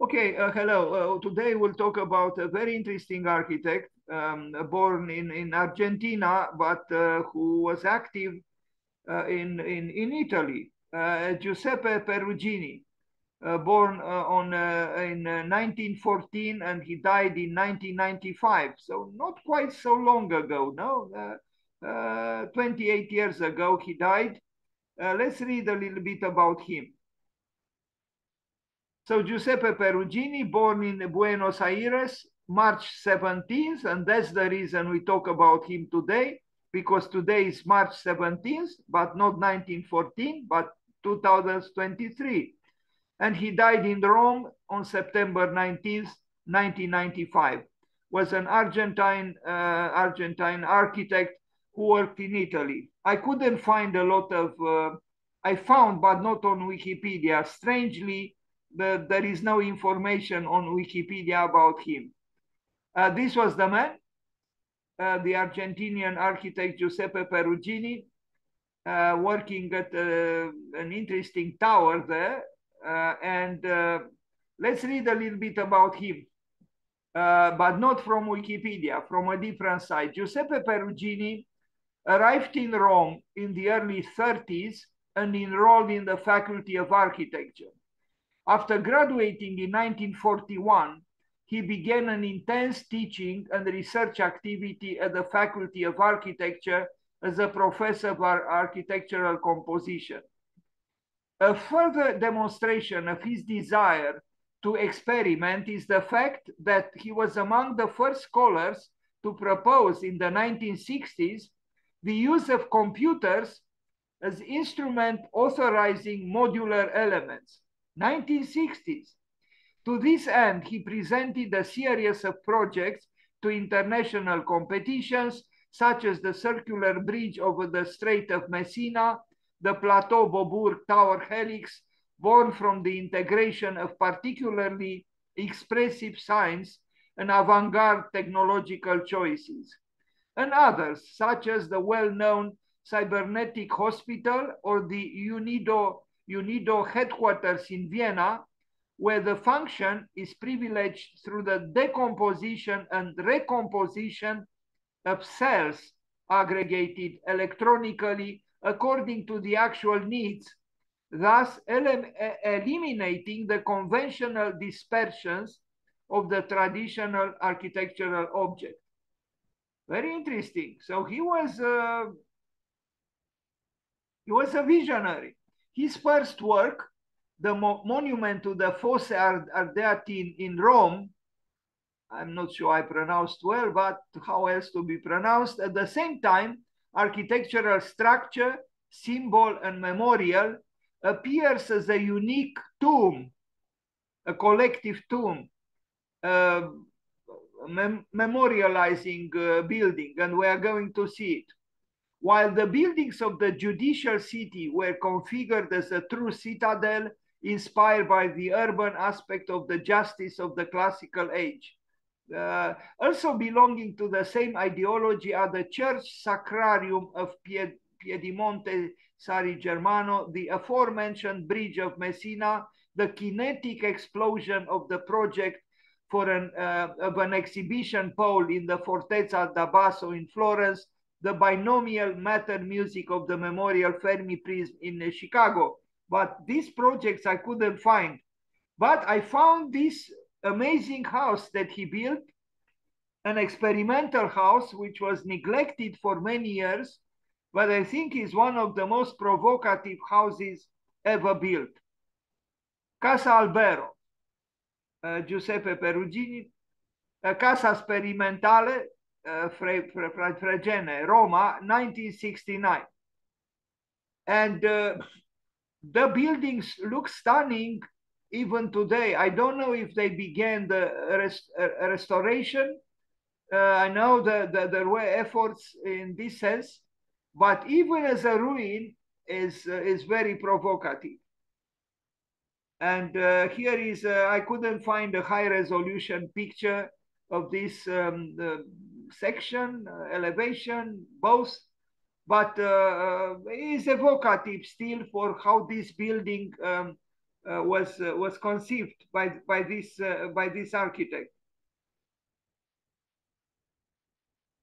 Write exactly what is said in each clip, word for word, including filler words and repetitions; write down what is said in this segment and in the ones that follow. Okay, uh, hello. Uh, today we'll talk about a very interesting architect um, born in, in Argentina, but uh, who was active uh, in, in, in Italy, uh, Giuseppe Perugini, uh, born uh, on, uh, in uh, nineteen fourteen, and he died in nineteen ninety-five. So not quite so long ago, no? Uh, uh, twenty-eight years ago he died. Uh, let's read a little bit about him. So Giuseppe Perugini, born in Buenos Aires, March seventeenth, and that's the reason we talk about him today, because today is March seventeenth, but not nineteen fourteen, but two thousand twenty-three. And he died in Rome on September nineteenth, nineteen ninety-five. Was an Argentine, uh, Argentine architect who worked in Italy. I couldn't find a lot of, uh, I found, but not on Wikipedia, strangely, The, there is no information on Wikipedia about him. Uh, this was the man, uh, the Argentinian architect Giuseppe Perugini, uh, working at uh, an interesting tower there. Uh, and uh, let's read a little bit about him, uh, but not from Wikipedia, from a different site. Giuseppe Perugini arrived in Rome in the early thirties and enrolled in the Faculty of Architecture. After graduating in nineteen forty-one, he began an intense teaching and research activity at the Faculty of Architecture as a professor of architectural composition. A further demonstration of his desire to experiment is the fact that he was among the first scholars to propose in the nineteen sixties the use of computers as instrument authorizing modular elements. nineteen sixties. To this end, he presented a series of projects to international competitions, such as the circular bridge over the Strait of Messina, the Plateau Boburg Tower Helix, born from the integration of particularly expressive science and avant-garde technological choices, and others, such as the well-known Cybernetic Hospital or the UNIDO UNIDO headquarters in Vienna, where the function is privileged through the decomposition and recomposition of cells aggregated electronically according to the actual needs, thus elim eliminating the conventional dispersions of the traditional architectural object. Very interesting. So he was, uh, he was a visionary. His first work, the mo Monument to the Fosse Ardeatine in Rome, I'm not sure I pronounced well, but how else to be pronounced? At the same time, architectural structure, symbol, and memorial appears as a unique tomb, a collective tomb, uh, mem memorializing uh, building, and we are going to see it. While the buildings of the judicial city were configured as a true citadel inspired by the urban aspect of the justice of the classical age. Uh, also belonging to the same ideology are the Church Sacrarium of Pied Piedimonte Sari Germano, the aforementioned Bridge of Messina, the kinetic explosion of the project for an, uh, of an exhibition pole in the Fortezza da Basso in Florence, the binomial matter music of the Memorial Fermi Prism in uh, Chicago. But these projects I couldn't find. But I found this amazing house that he built, an experimental house which was neglected for many years, but I think is one of the most provocative houses ever built. Casa Albero, uh, Giuseppe Perugini, uh, Casa Sperimentale, Uh, Fre Fre Fre Fregene, Roma, nineteen sixty-nine. And uh, the buildings look stunning even today. I don't know if they began the rest uh, restoration. Uh, I know that the, there were efforts in this sense, but even as a ruin is, uh, is very provocative. And uh, here is, uh, I couldn't find a high resolution picture of this um, the section, uh, elevation, both, but uh, is evocative still for how this building um, uh, was uh, was conceived by by this uh, by this architect.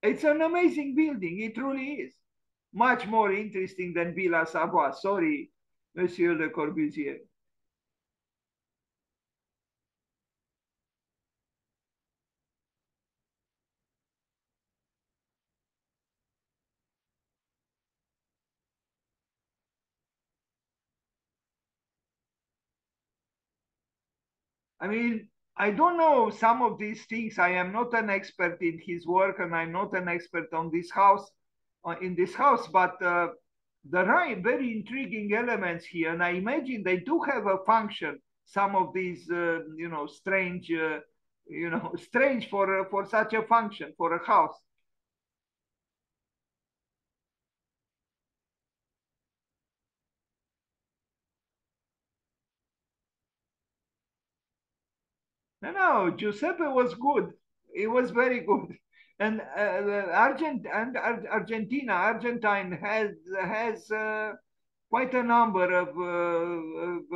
It's an amazing building. It truly is much more interesting than Villa Savoie. Sorry, Monsieur Le Corbusier. I mean, I don't know some of these things. I am not an expert in his work, and I'm not an expert on this house, uh, in this house. But uh, there are very intriguing elements here, and I imagine they do have a function. Some of these, uh, you know, strange, uh, you know, strange for uh, for such a function for a house. No, no, Giuseppe was good. He was very good, and uh, Argent and Ar Argentina, Argentine has has uh, quite a number of, uh,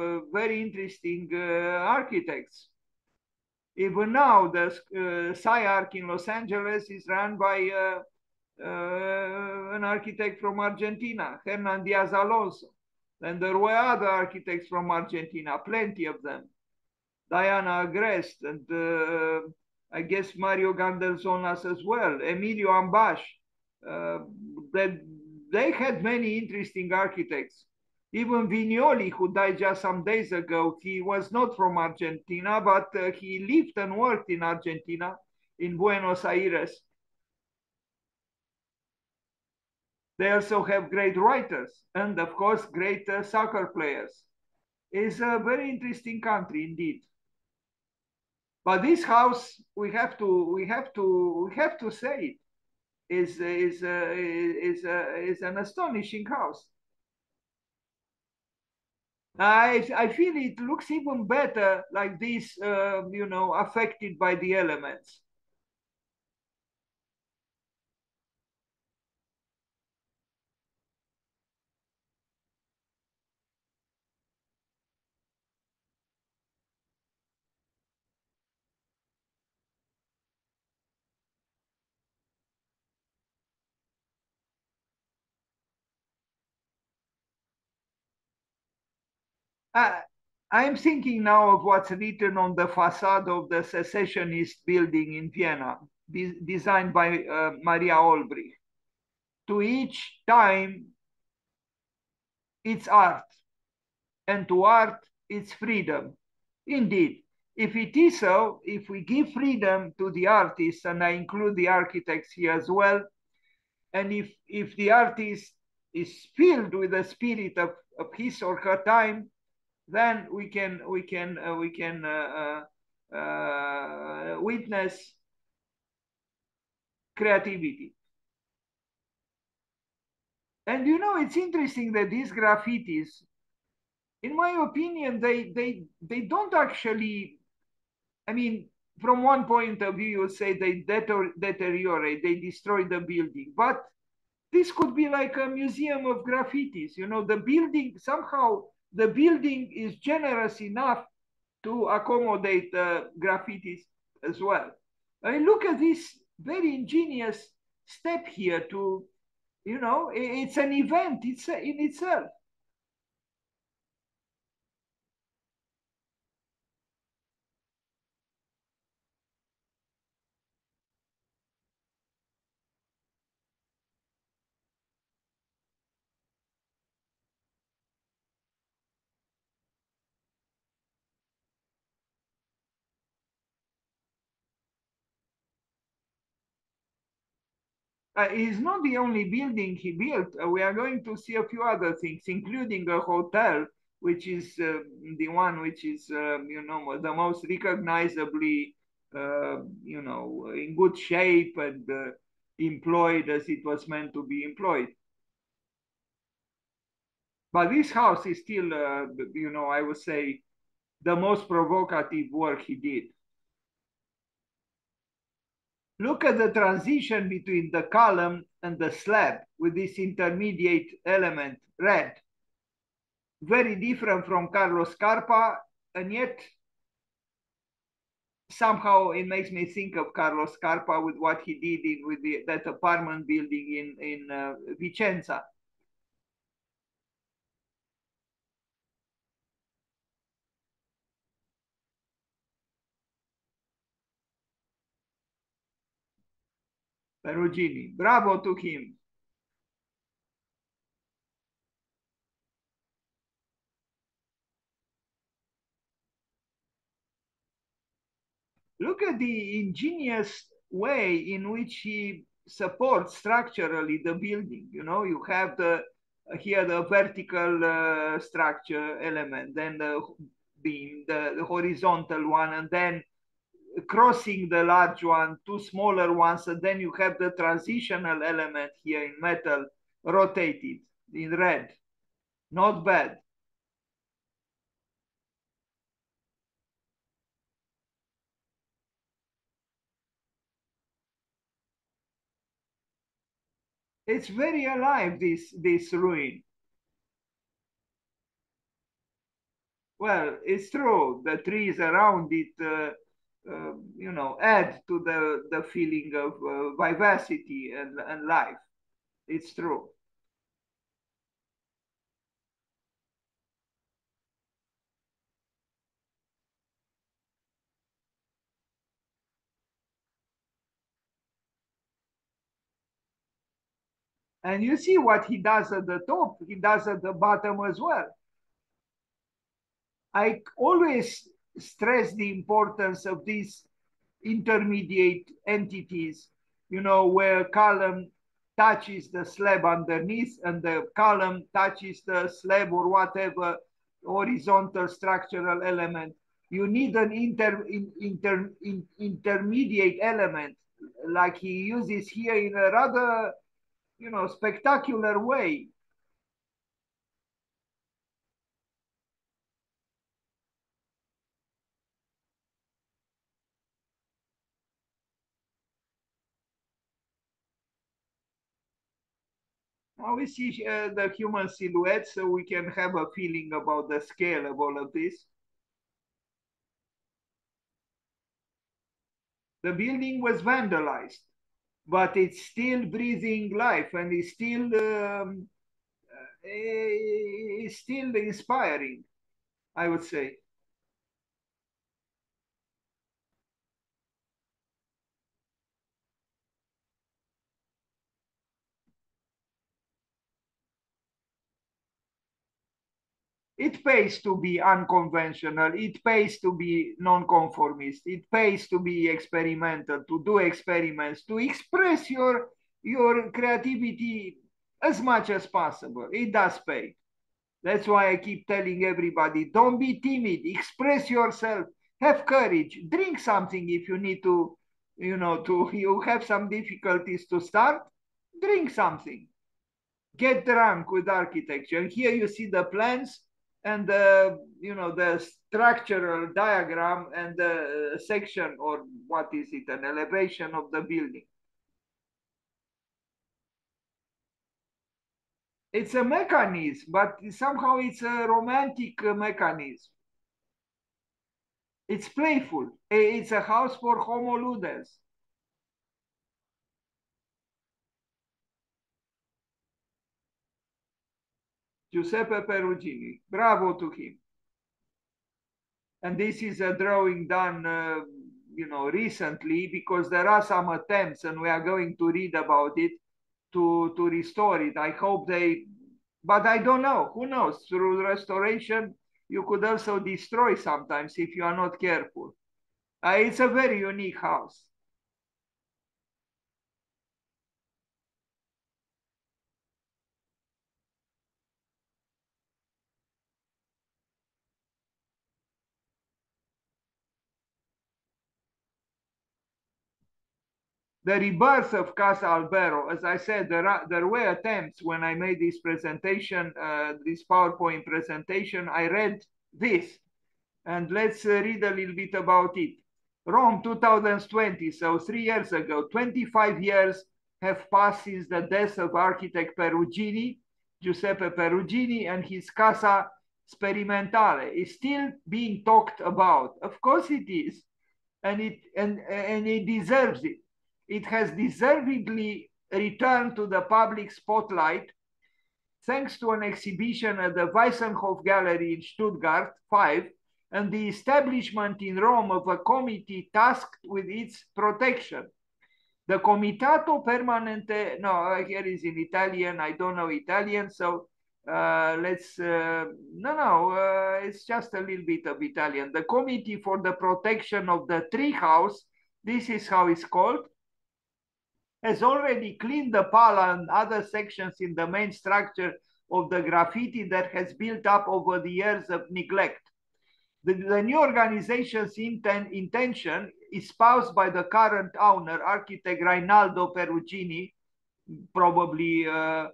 of uh, very interesting uh, architects. Even now, the uh, S C I-Arc in Los Angeles is run by uh, uh, an architect from Argentina, Hernan Diaz Alonso, and there were other architects from Argentina, plenty of them. Diana Agrest, and uh, I guess Mario Gandelsonas as well, Emilio Ambash. Uh, that they had many interesting architects. Even Vignoli, who died just some days ago, he was not from Argentina, but uh, he lived and worked in Argentina, in Buenos Aires. They also have great writers and, of course, great uh, soccer players. It's a very interesting country indeed. But this house, we have to, we have to, we have to say it is is uh, is uh, is an astonishing house. I I feel it looks even better like this, uh, you know, affected by the elements. Uh, I'm thinking now of what's written on the facade of the secessionist building in Vienna, de designed by uh, Maria Olbrich. To each time, it's art, and to art, it's freedom. Indeed, if it is so, if we give freedom to the artists, and I include the architects here as well, and if, if the artist is filled with the spirit of, of his or her time, then we can we can uh, we can uh, uh, witness creativity. And you know, it's interesting that these graffitis, in my opinion, they they they don't actually. I mean, from one point of view, you would say they deter deteriorate, they destroy the building, but this could be like a museum of graffitis. You know, the building somehow. The building is generous enough to accommodate uh, graffitis as well. I mean, look at this very ingenious step here to, you know, it's an event it's in itself. Uh, it's not the only building he built. Uh, we are going to see a few other things, including a hotel, which is uh, the one which is, uh, you know, the most recognizably, uh, you know, in good shape and uh, employed as it was meant to be employed. But this house is still, uh, you know, I would say, the most provocative work he did. Look at the transition between the column and the slab with this intermediate element, red. very different from Carlos Scarpa, and yet somehow it makes me think of Carlos Scarpa with what he did in, with the, that apartment building in, in uh, Vicenza. Perugini, bravo to him. Look at the ingenious way in which he supports structurally the building. You know, you have the here the vertical uh, structure element, then the beam, the, the horizontal one, and then crossing the large one, two smaller ones, and then you have the transitional element here in metal, rotated in red. Not bad. It's very alive, this, this ruin. Well, it's true, the trees around it, uh, uh, you know, add to the, the feeling of uh, vivacity and, and life. It's true. And you see what he does at the top, he does at the bottom as well. I always stress the importance of these intermediate entities, you know, where column touches the slab underneath and the column touches the slab or whatever horizontal structural element. You need an inter, in, inter, in, intermediate element, like he uses here in a rather, you know, spectacular way. Now we see uh, the human silhouette, so we can have a feeling about the scale of all of this. The building was vandalized, but it's still breathing life, and it's still um, it's still inspiring, I would say. It pays to be unconventional, it pays to be nonconformist, it pays to be experimental, to do experiments, to express your, your creativity as much as possible. It does pay. That's why I keep telling everybody, don't be timid, express yourself, have courage, drink something if you need to, you know, to, you have some difficulties to start, drink something. Get drunk with architecture. And here you see the plans, and the, you know, the structural diagram and the section, or what is it, an elevation of the building. It's a mechanism, but somehow it's a romantic mechanism. It's playful. It's a house for homo ludens. Giuseppe Perugini, bravo to him. And this is a drawing done, uh, you know, recently, because there are some attempts, and we are going to read about it, to, to restore it. I hope they, but I don't know, who knows, through restoration, you could also destroy sometimes if you are not careful. Uh, it's a very unique house. The rebirth of Casa Albero, as I said, there, are, there were attempts when I made this presentation, uh, this PowerPoint presentation, I read this. And let's uh, read a little bit about it. Rome two thousand twenty, so three years ago, twenty-five years have passed since the death of architect Perugini, Giuseppe Perugini, and his Casa Sperimentale is still being talked about. Of course it is, and it and and it deserves it. It has deservedly returned to the public spotlight thanks to an exhibition at the Weissenhof Gallery in Stuttgart five and the establishment in Rome of a committee tasked with its protection. The Comitato Permanente, no, here is in Italian, I don't know Italian, so uh, let's, uh, no, no, uh, it's just a little bit of Italian. The Committee for the Protection of the Treehouse, this is how it's called, has already cleaned the pala and other sections in the main structure of the graffiti that has built up over the years of neglect. The, the new organization's inten intention, espoused by the current owner, architect Reinaldo Perugini, probably, uh,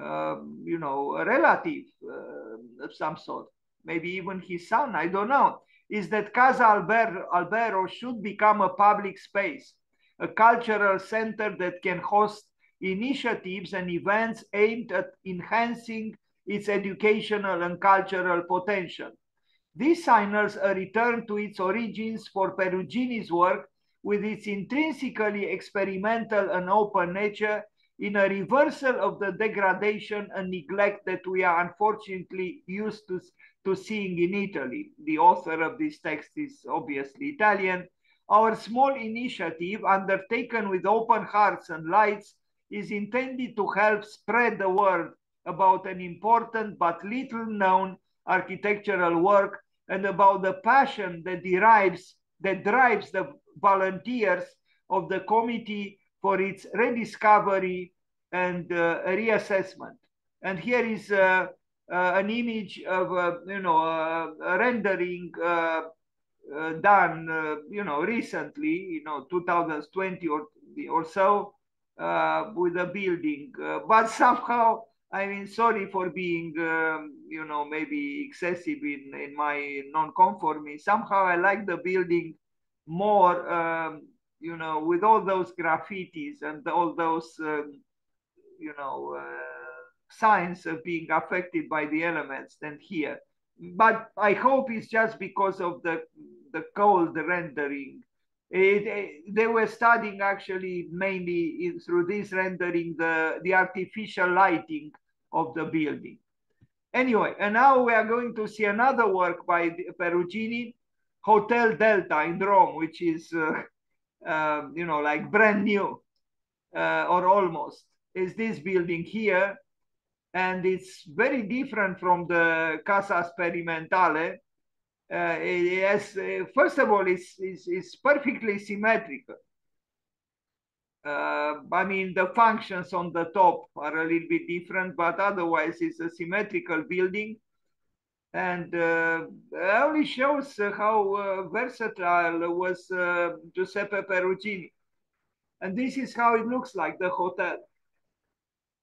uh, you know, a relative uh, of some sort, maybe even his son, I don't know, is that Casa Albero, Albero should become a public space, a cultural center that can host initiatives and events aimed at enhancing its educational and cultural potential. This signals a return to its origins for Perugini's work, with its intrinsically experimental and open nature, in a reversal of the degradation and neglect that we are unfortunately used to, to seeing in Italy. The author of this text is obviously Italian. Our small initiative, undertaken with open hearts and lights, is intended to help spread the word about an important but little-known architectural work, and about the passion that derives, that drives the volunteers of the committee for its rediscovery and uh, reassessment. And here is uh, uh, an image of, uh, you know, uh, a rendering uh, uh, done, uh, you know, recently, you know, two thousand twenty or, or so, uh, with a building, uh, but somehow, I mean, sorry for being, um, you know, maybe excessive in, in my non-conforming. Somehow I like the building more, um, you know, with all those graffitis and all those, um, you know, uh, signs of being affected by the elements than here. But I hope it's just because of the, the cold rendering. It, it, they were studying actually mainly in, through this rendering the, the artificial lighting of the building. Anyway, and now we are going to see another work by Perugini, Hotel Delta in Rome, which is, uh, uh, you know, like brand new uh, or almost. Is this building here, and it's very different from the Casa Sperimentale. Uh, yes, uh, first of all, it's, it's, it's perfectly symmetrical. Uh, I mean, the functions on the top are a little bit different, but otherwise it's a symmetrical building. And uh, it only shows uh, how uh, versatile was uh, Giuseppe Perugini. And this is how it looks like, the hotel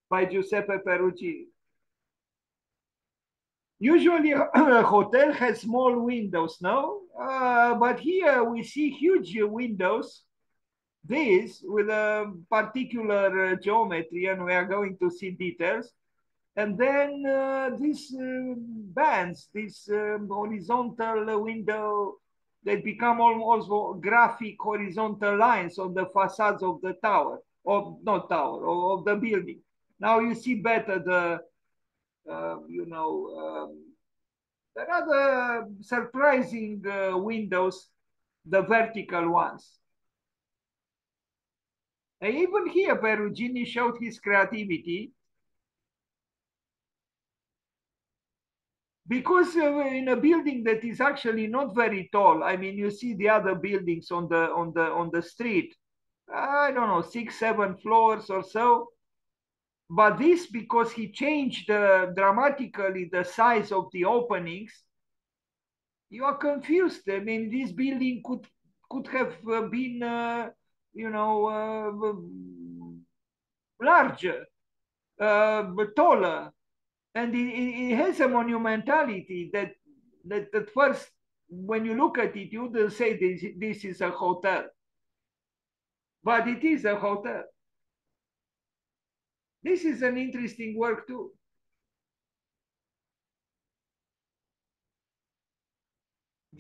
by Giuseppe Perugini. Usually a hotel has small windows, no? Uh, but here we see huge windows, this with a particular uh, geometry, and we are going to see details. And then uh, these uh, bands, this um, horizontal window, they become almost graphic horizontal lines on the facades of the tower, or not tower, or of the building. Now you see better the Um, you know, um, there are other surprising uh, windows, the vertical ones. And even here, Perugini showed his creativity, because uh, in a building that is actually not very tall. I mean, you see the other buildings on the on the on the street. I don't know, six, seven floors or so. But this, because he changed uh, dramatically the size of the openings, you are confused. I mean, this building could could have been, uh, you know, uh, larger, uh, taller, and it, it has a monumentality that that at first, when you look at it, you wouldn't say this this is a hotel, but it is a hotel. This is an interesting work too.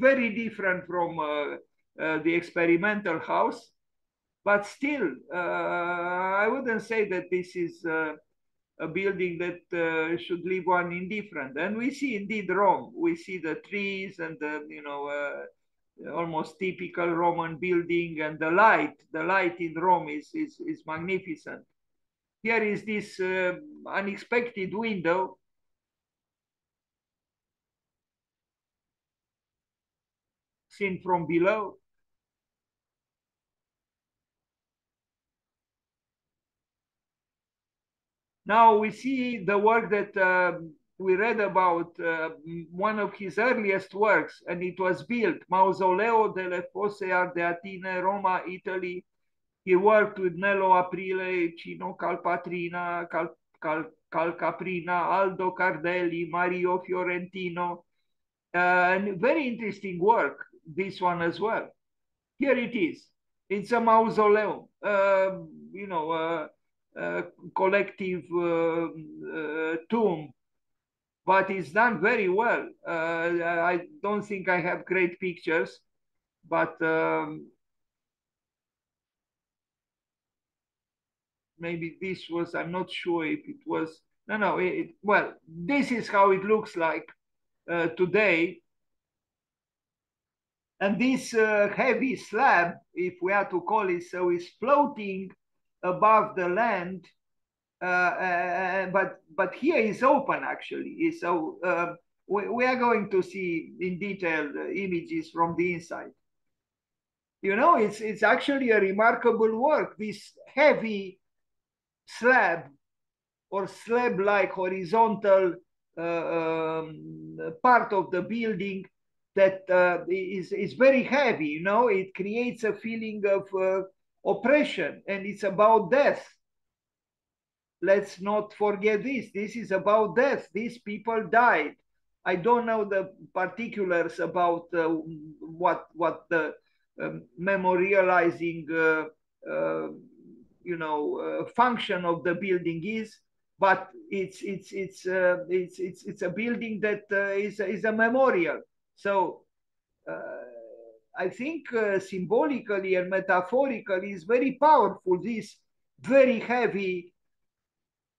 very different from uh, uh, the experimental house, but still, uh, I wouldn't say that this is uh, a building that uh, should leave one indifferent. And we see indeed Rome. We see the trees and the, you know, uh, almost typical Roman building, and the light. The light in Rome is, is, is magnificent. Here is this uh, unexpected window. Seen from below. Now we see the work that uh, we read about, uh, one of his earliest works, and it was built, Mausoleo delle Fosse Ardeatine, Roma, Italy. He worked with Nello Aprile, Cino Calpatrina, Cal Cal Calcaprina, Aldo Cardelli, Mario Fiorentino, uh, and very interesting work, this one as well. Here it is. It's a mausoleum, uh, you know, uh, Uh, collective uh, uh, tomb, but it's done very well. Uh, I don't think I have great pictures, but um, maybe this was, I'm not sure if it was, no, no, it, well, this is how it looks like uh, today. And this uh, heavy slab, if we are to call it so, is floating above the land, uh, uh, but but here is open actually. So uh, we, we are going to see in detail the images from the inside. You know, it's it's actually a remarkable work. This heavy slab or slab-like horizontal uh, um, part of the building that uh, is is very heavy. You know, it creates a feeling of uh, oppression, and it's about death. Let's not forget this. This is about death. These people died. I don't know the particulars about uh, what what the um, memorializing uh, uh, you know uh, function of the building is, but it's it's it's uh, it's it's it's a building that uh, is is a memorial. So. Uh, I think uh, symbolically and metaphorically is very powerful, this very heavy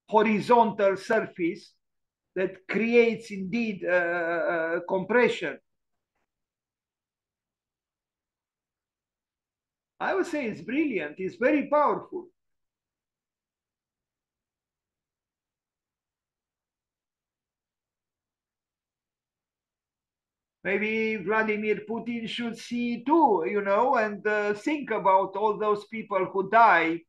horizontal surface that creates indeed uh, uh, compression. I would say it's brilliant, it's very powerful. Maybe Vladimir Putin should see too, you know, and uh, think about all those people who die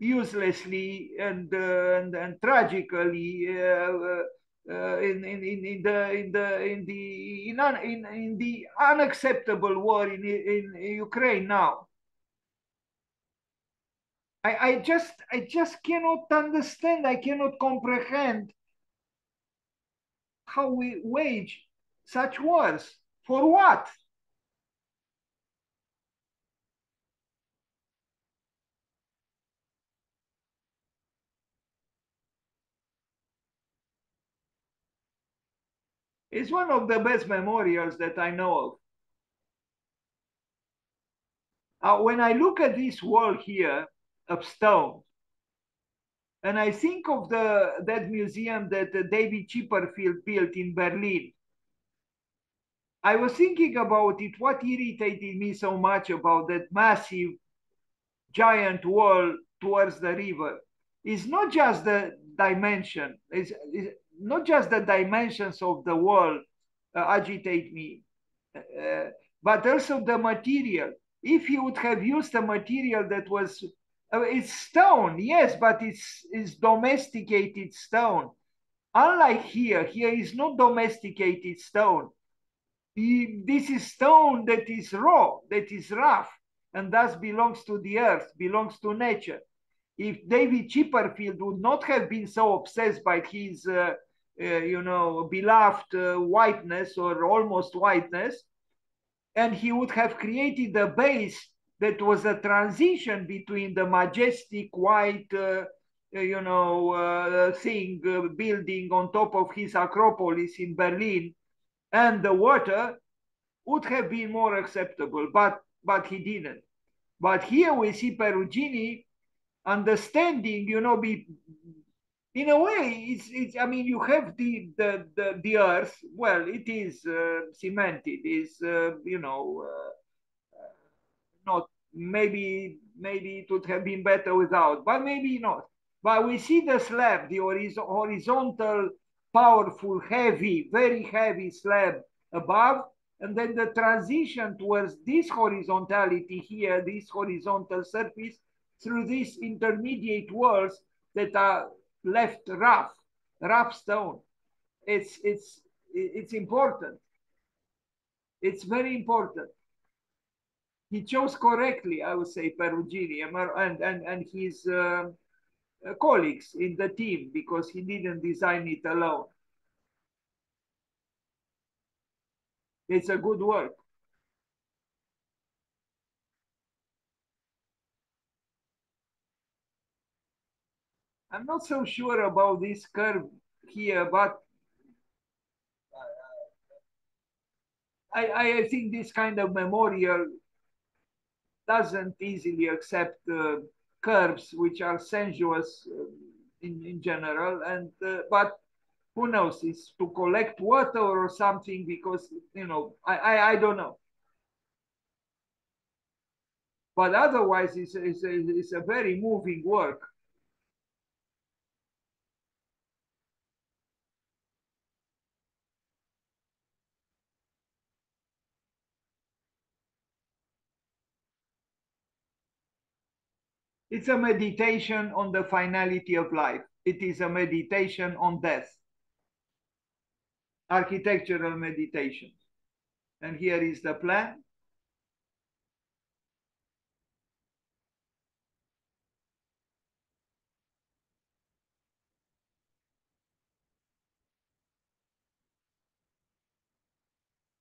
uselessly and uh, and, and tragically uh, uh, in, in in the in the in the in, un, in, in the unacceptable war in in Ukraine now. I I just I just cannot understand. I cannot comprehend how we wage such wars. For what? It's one of the best memorials that I know of. Uh, when I look at this wall here of stone, and I think of the that museum that uh, David Chipperfield built in Berlin, I was thinking about it, what irritated me so much about that massive giant wall towards the river is not just the dimension, it's, it's not just the dimensions of the wall uh, agitate me, uh, but also the material. If you would have used a material that was, uh, it's stone, yes, but it's, it's domesticated stone. Unlike here, here is not domesticated stone. This is stone that is raw, that is rough, and thus belongs to the earth, belongs to nature. If David Chipperfield would not have been so obsessed by his, uh, uh, you know, beloved uh, whiteness or almost whiteness, and he would have created a base that was a transition between the majestic white, uh, you know, uh, thing, uh, building on top of his Acropolis in Berlin, and the water, would have been more acceptable, but, but he didn't. But here we see Perugini understanding, you know, be, in a way, it's, it's, I mean, you have the, the, the, the earth, well, it is uh, cemented, is, uh, you know, uh, not, maybe, maybe it would have been better without, but maybe not. But we see the slab, the horizontal, powerful, heavy, very heavy slab above, and then the transition towards this horizontality here, this horizontal surface, through these intermediate walls that are left rough, rough stone. It's, it's, it's important. It's very important. He chose correctly, I would say, Perugini and, and, and his uh, colleagues in the team, because he didn't design it alone. It's a good work. I'm not so sure about this curve here, but I, I think this kind of memorial doesn't easily accept uh, curves which are sensuous uh, in, in general. And uh, but who knows? It's to collect water or something, because you know I I, I don't know. But otherwise, it's it's a, it's a very moving work. It's a meditation on the finality of life. It is a meditation on death. Architectural meditation. And here is the plan.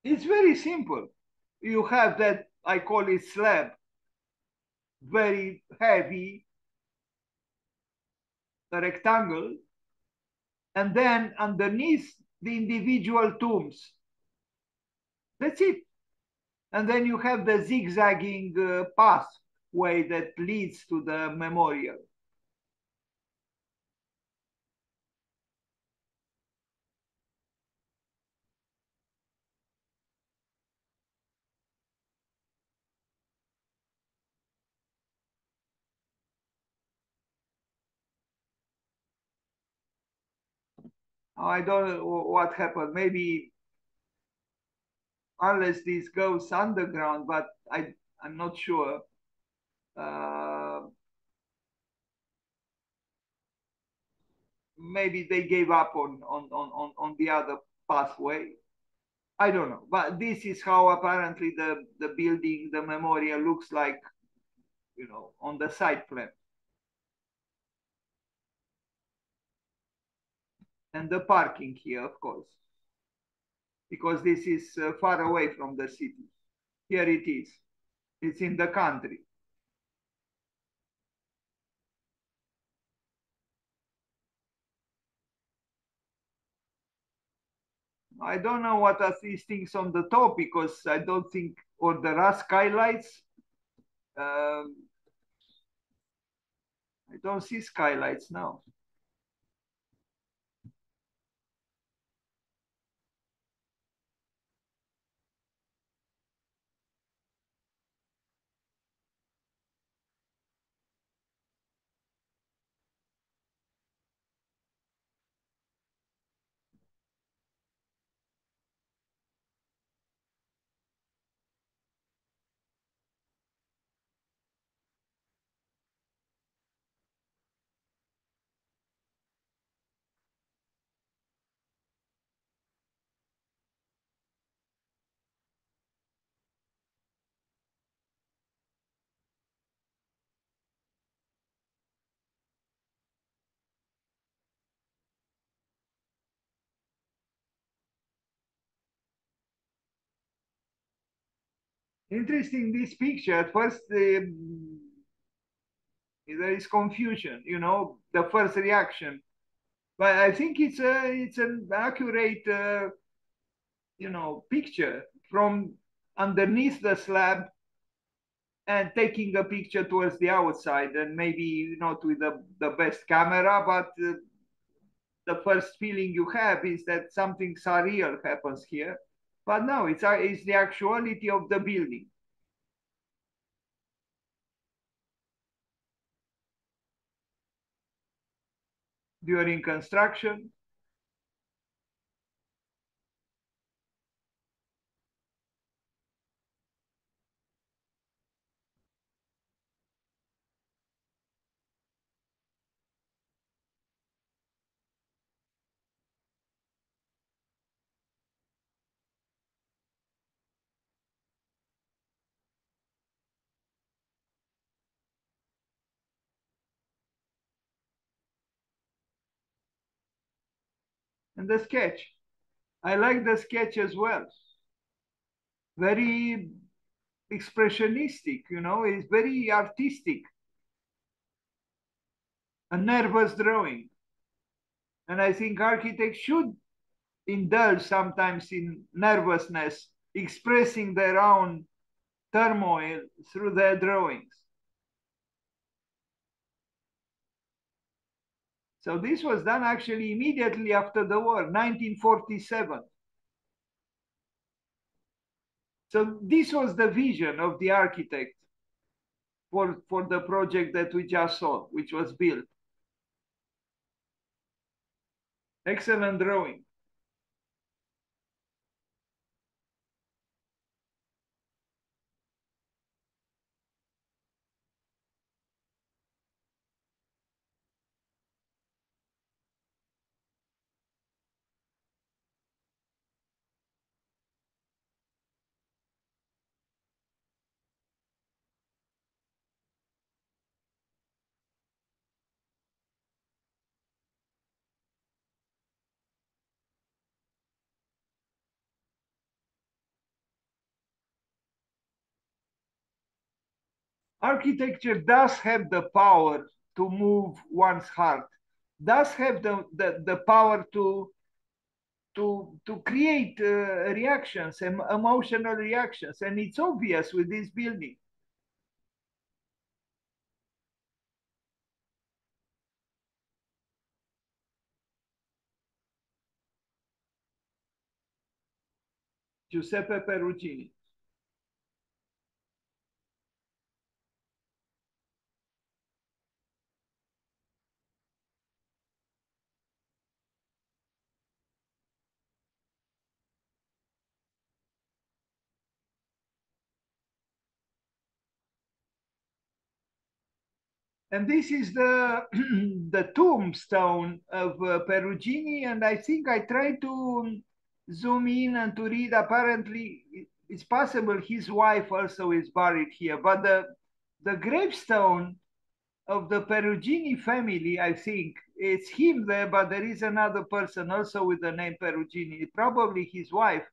It's very simple. You have that, I call it slab. Very heavy rectangle, and then underneath the individual tombs. That's it. And then you have the zigzagging uh, pathway that leads to the memorial. I don't know what happened. Maybe unless this goes underground, but I, I'm not sure. Uh, maybe they gave up on, on, on, on the other pathway. I don't know. But this is how apparently the, the building, the memorial looks like, you know, on the site plan. And the parking here, of course, because this is uh, far away from the city. Here it is. It's in the country. I don't know what are these things on the top, because I don't think, or there are skylights. Um, I don't see skylights now. Interesting, this picture, at first the, there is confusion, you know, the first reaction. But I think it's, a, it's an accurate, uh, you know, picture from underneath the slab and taking a picture towards the outside, and maybe not with the, the best camera, but uh, the first feeling you have is that something surreal happens here. But no, it's, uh, it's the actuality of the building. During construction, and the sketch. I like the sketch as well. Very expressionistic, you know, it's very artistic. A nervous drawing. And I think architects should indulge sometimes in nervousness, expressing their own turmoil through their drawings. So this was done actually immediately after the war, nineteen forty-seven. So this was the vision of the architect for, for the project that we just saw, which was built. Excellent drawing. Architecture does have the power to move one's heart, does have the, the, the power to, to, to create uh, reactions, and emotional reactions. And it's obvious with this building. Giuseppe Perugini. And this is the, the tombstone of uh, Perugini. And I think I tried to zoom in and to read. Apparently, it's possible his wife also is buried here. But the, the gravestone of the Perugini family, I think, it's him there, but there is another person also with the name Perugini, probably his wife.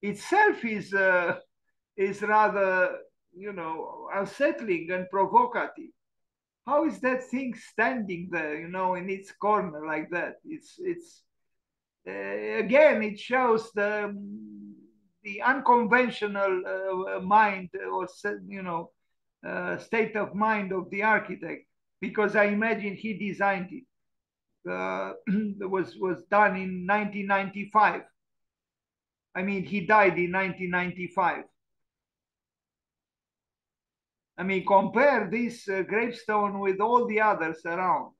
Itself is, uh, is rather, you know, unsettling and provocative. How is that thing standing there, you know, in its corner like that? It's, it's uh, again, it shows the, the unconventional uh, mind or, you know, uh, state of mind of the architect, because I imagine he designed it. Uh, it was, was done in nineteen ninety-five. I mean, he died in nineteen ninety-five. I mean, compare this uh, gravestone with all the others around.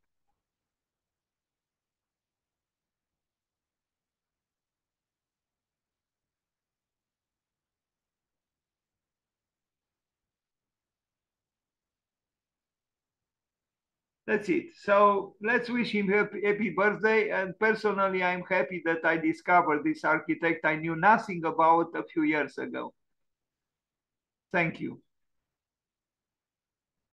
That's it. So let's wish him happy, happy birthday. And personally, I'm happy that I discovered this architect I knew nothing about a few years ago. Thank you.